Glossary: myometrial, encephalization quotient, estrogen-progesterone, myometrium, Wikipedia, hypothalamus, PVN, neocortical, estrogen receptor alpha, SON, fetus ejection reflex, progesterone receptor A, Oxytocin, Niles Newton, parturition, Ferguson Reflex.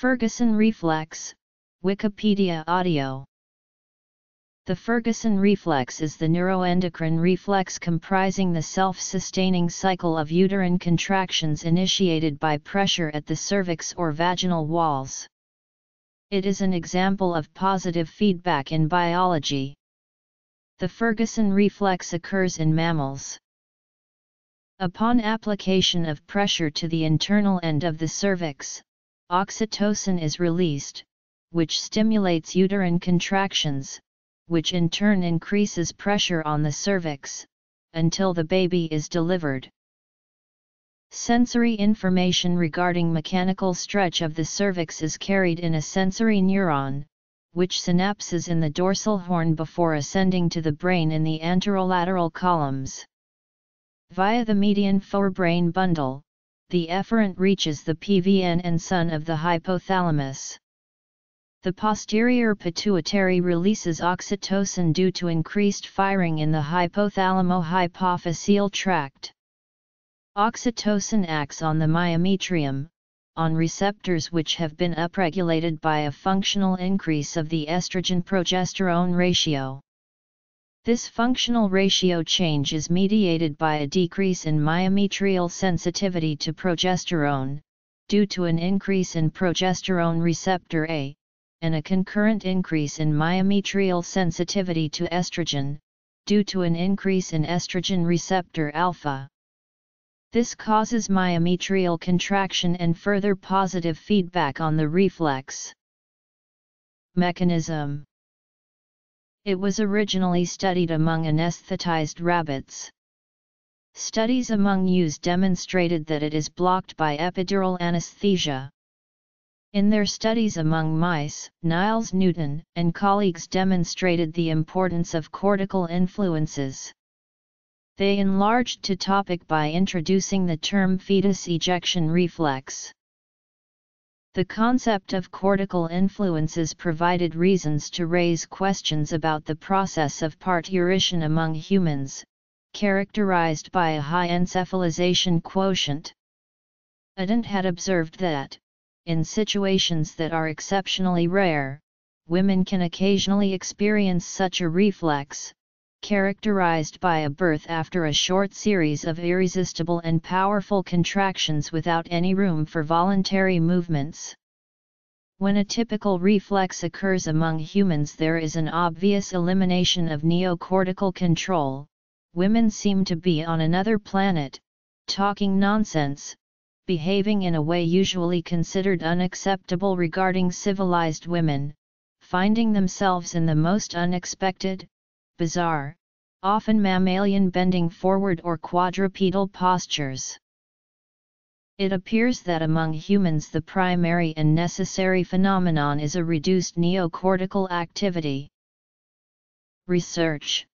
Ferguson reflex, Wikipedia audio. The Ferguson reflex is the neuroendocrine reflex comprising the self-sustaining cycle of uterine contractions initiated by pressure at the cervix or vaginal walls. It is an example of positive feedback in biology. The Ferguson reflex occurs in mammals. Upon application of pressure to the internal end of the cervix, oxytocin is released, which stimulates uterine contractions, which in turn increases pressure on the cervix, until the baby is delivered. Sensory information regarding mechanical stretch of the cervix is carried in a sensory neuron, which synapses in the dorsal horn before ascending to the brain in the anterolateral columns. Via the median forebrain bundle, the efferent reaches the PVN and SON of the hypothalamus. The posterior pituitary releases oxytocin due to increased firing in the hypothalamo-hypophyseal tract. Oxytocin acts on the myometrium, on receptors which have been upregulated by a functional increase of the estrogen-progesterone ratio. This functional ratio change is mediated by a decrease in myometrial sensitivity to progesterone, due to an increase in progesterone receptor A, and a concurrent increase in myometrial sensitivity to estrogen, due to an increase in estrogen receptor alpha. This causes myometrial contraction and further positive feedback on the reflex. Mechanism. It was originally studied among anesthetized rabbits. Studies among ewes demonstrated that it is blocked by epidural anesthesia. In their studies among mice, Niles Newton and colleagues demonstrated the importance of cortical influences. They enlarged the topic by introducing the term fetus ejection reflex. The concept of cortical influences provided reasons to raise questions about the process of parturition among humans, characterized by a high encephalization quotient. Adent had observed that, in situations that are exceptionally rare, women can occasionally experience such a reflex, characterized by a birth after a short series of irresistible and powerful contractions without any room for voluntary movements. When a typical reflex occurs among humans, there is an obvious elimination of neocortical control. Women seem to be on another planet, talking nonsense, behaving in a way usually considered unacceptable regarding civilized women, finding themselves in the most unexpected, bizarre, often mammalian bending forward or quadrupedal postures. It appears that among humans the primary and necessary phenomenon is a reduced neocortical activity. Research,